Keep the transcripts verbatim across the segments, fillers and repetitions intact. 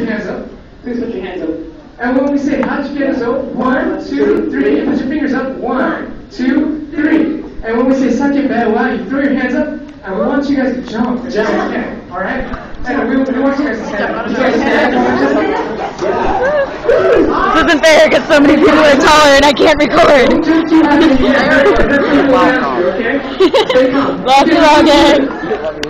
your hands up. Please put your hands up. And when we say ha-chukenazo, one, two, three, put your fingers up. One, two, three. And when we say sakyebe wa, you throw your hands up. And we want you guys to jump as jump. As you can. All right? And we, we want you guys to stand up. You guys stand up. Yeah. This isn't fair because so many people are taller and I can't record. Let's all get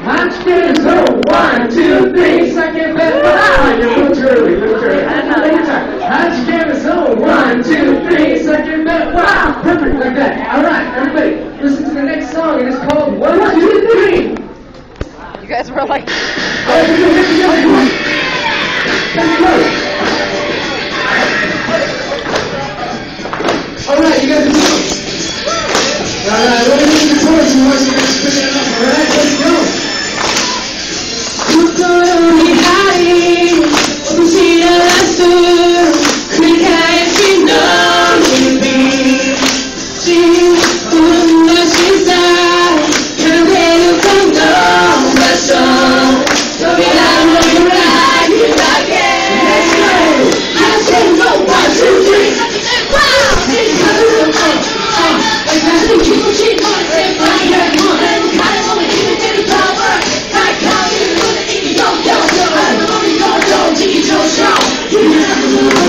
ha-chukenazo. One, two, three, sakyebe wa. You look early. You look early. Ha-chukenazo. One, two, three, sakyebe wa. Perfect. Like that. All right, everybody. This is the next song, and it's called One, Two, Three. You guys were like... Alright, you guys are Alright, let me do the chorus, you guys are spin it up, alright? Let's go! Show.